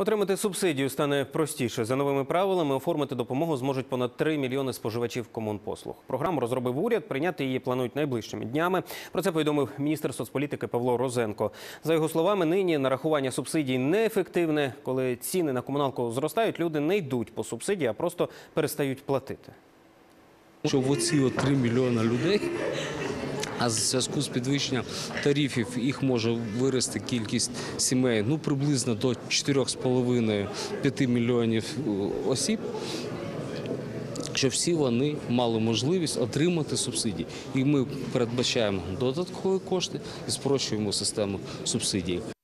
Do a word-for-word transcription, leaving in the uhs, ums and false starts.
Отримати субсидію стане простіше. За новими правилами оформити допомогу зможуть понад три мільйони споживачів комунпослуг. Програму розробив уряд, прийняти її планують найближчими днями. Про це повідомив міністр соцполітики Павло Розенко. За його словами, нині нарахування субсидій неефективне. Коли ціни на комуналку зростають, люди не йдуть по субсидії, а просто перестають платити. Що в оці три мільйони людей, а в зв'язку з підвищенням тарифів їх може вирости кількість сімей, ну, приблизно до чотирьох з половиною - п'яти мільйонів осіб, що всі вони мали можливість отримати субсидії. І ми передбачаємо додаткові кошти і спрощуємо систему субсидій.